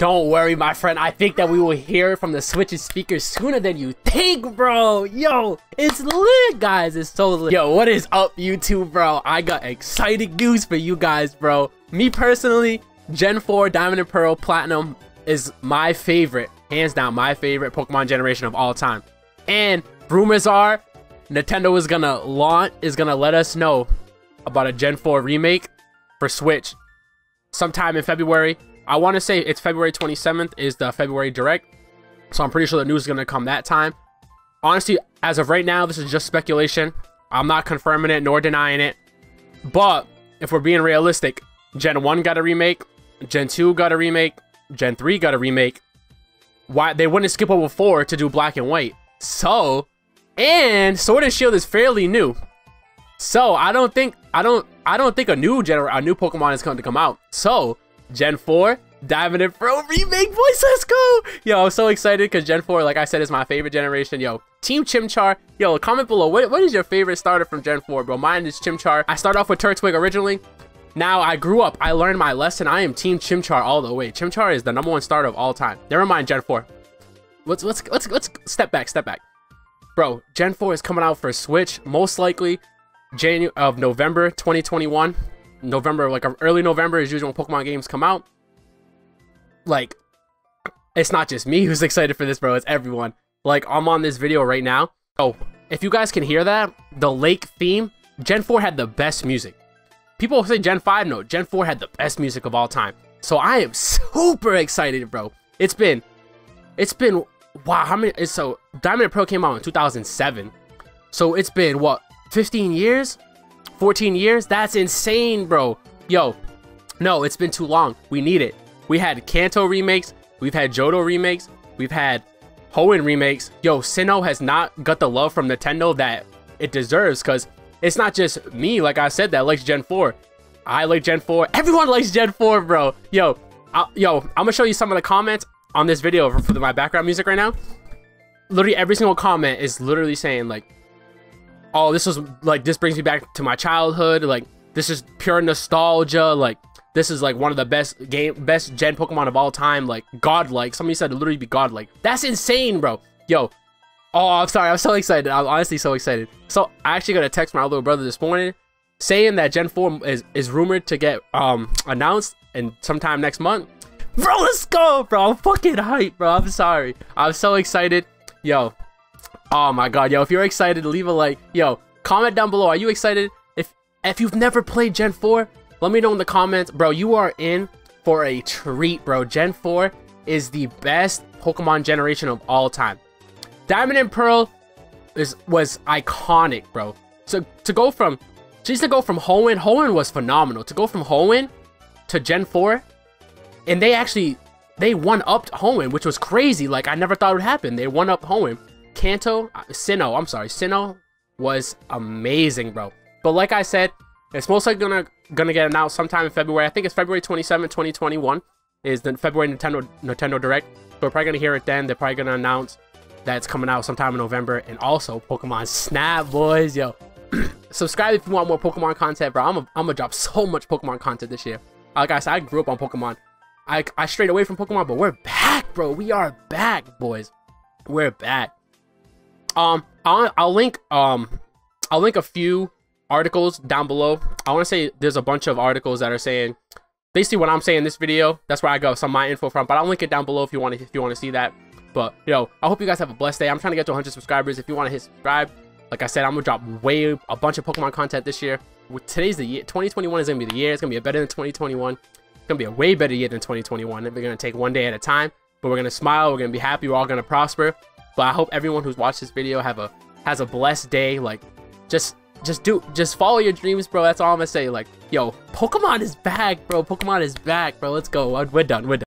Don't worry, my friend. I think that we will hear from the Switch's speakers sooner than you think, bro. Yo, it's lit, guys. It's so lit. Yo, what is up, YouTube, bro? I got exciting news for you guys, bro. Me personally, Gen 4, Diamond and Pearl, Platinum is my favorite. Hands down, my favorite Pokemon generation of all time. And rumors are Nintendo is gonna let us know about a Gen 4 remake for Switch sometime in February. I want to say it's February 27th is the February Direct, so I'm pretty sure the news is going to come that time. Honestly, as of right now, this is just speculation. I'm not confirming it nor denying it, but if we're being realistic, Gen 1 got a remake, Gen 2 got a remake, Gen 3 got a remake. Why they wouldn't skip over 4 to do Black and White? So, and Sword and Shield is fairly new, so I don't think a new Pokemon is going to come out. So Gen 4, Diamond and Pearl remake, boys, let's go! Yo, I'm so excited because Gen 4, like I said, is my favorite generation. Yo, Team Chimchar. Yo, comment below, what is your favorite starter from Gen 4, bro? Mine is Chimchar. I started off with Turtwig originally. Now, I grew up, I learned my lesson. I am Team Chimchar all the way. Chimchar is the #1 starter of all time. Never mind, Gen 4. Let's step back. Bro, Gen 4 is coming out for Switch, most likely January of November 2021. November, like early November is usually when Pokemon games come out. Like, it's not just me who's excited for this, bro, it's everyone. Like, I'm on this video right now. Oh, if you guys can hear that, the lake theme, Gen 4 had the best music. People say Gen 5, no, Gen 4 had the best music of all time. So I am super excited, bro. It's been, wow, how many, so Diamond and Pearl came out in 2007. So it's been, what, 15 years? 14 years? That's insane, bro. Yo, no, it's been too long. We need it. We had Kanto remakes. We've had Johto remakes. We've had Hoenn remakes. Yo, Sinnoh has not got the love from Nintendo that it deserves, because it's not just me, like I said, that likes Gen 4. I like Gen 4. Everyone likes Gen 4, bro. Yo, I'm going to show you some of the comments on this video for my background music right now. Literally every single comment is literally saying, like, oh, this was like, this brings me back to my childhood. Like, this is pure nostalgia. Like, this is like one of the best gen Pokemon of all time. Like, godlike. Somebody said it literally be godlike. That's insane, bro. Yo. Oh, I'm sorry. I'm so excited. I'm honestly so excited. So I actually got a text from my little brother this morning saying that Gen 4 is rumored to get announced and sometime next month. Bro, let's go, bro. I'm fucking hyped, bro. I'm sorry. I'm so excited. Yo. Oh my god, yo, if you're excited, leave a like. Yo, comment down below, are you excited? If you've never played Gen 4, let me know in the comments. Bro, you are in for a treat, bro. Gen 4 is the best Pokemon generation of all time. Diamond and Pearl was iconic, bro. So to go from Hoenn was phenomenal. To go from Hoenn to Gen 4, and they one-upped Hoenn, which was crazy. Like, I never thought it would happen. They one-upped Hoenn. Sinnoh was amazing, bro. But like I said, it's most likely gonna get announced sometime in February. I think it's February 27, 2021 is the February Nintendo Direct. So we're probably gonna hear it then. They're probably gonna announce that it's coming out sometime in November. And also Pokemon Snap, boys, yo. Subscribe if you want more Pokemon content, bro. I'm gonna drop so much Pokemon content this year. Like I said, I grew up on Pokemon. I strayed away from Pokemon, but we're back, bro. We are back, boys. We're back. I'll link a few articles down below. I want to say there's a bunch of articles that are saying basically what I'm saying in this video. That's where I got some of my info from, but I'll link it down below if you want to see that. But yo, I hope you guys have a blessed day. I'm trying to get to 100 subscribers. If you want to hit subscribe, like I said, I'm gonna drop a bunch of Pokemon content this year. Today's the year. 2021 is gonna be the year. It's gonna be better than 2021. It's gonna be a way better year than 2021. We're gonna take one day at a time, but we're gonna smile. We're gonna be happy. We're all gonna prosper. But I hope everyone who's watched this video has a blessed day. Like, just follow your dreams, bro. That's all I'm gonna say. Like, yo, Pokemon is back, bro. Let's go. We're done.